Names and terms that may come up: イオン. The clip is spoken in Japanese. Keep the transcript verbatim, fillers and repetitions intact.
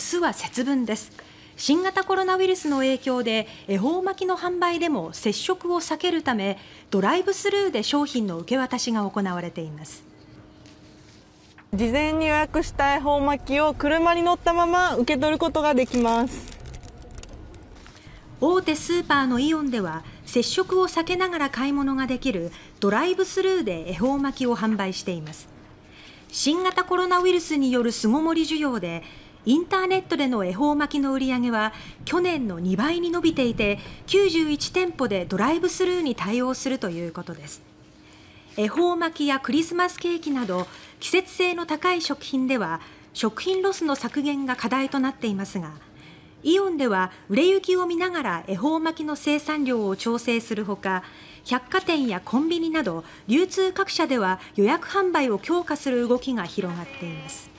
明日は節分です。新型コロナウイルスの影響で恵方巻きの販売でも接触を避けるため、ドライブスルーで商品の受け渡しが行われています。事前に予約した恵方巻きを車に乗ったまま受け取ることができます。大手スーパーのイオンでは、接触を避けながら買い物ができるドライブスルーで恵方巻きを販売しています。新型コロナウイルスによる巣ごもり需要で、インターネットでの恵方巻きの売り上げは去年のにばいに伸びていて、きゅうじゅういち店舗でドライブスルーに対応するということです。恵方巻きやクリスマスケーキなど季節性の高い食品では食品ロスの削減が課題となっていますが、イオンでは売れ行きを見ながら恵方巻きの生産量を調整するほか、百貨店やコンビニなど流通各社では予約販売を強化する動きが広がっています。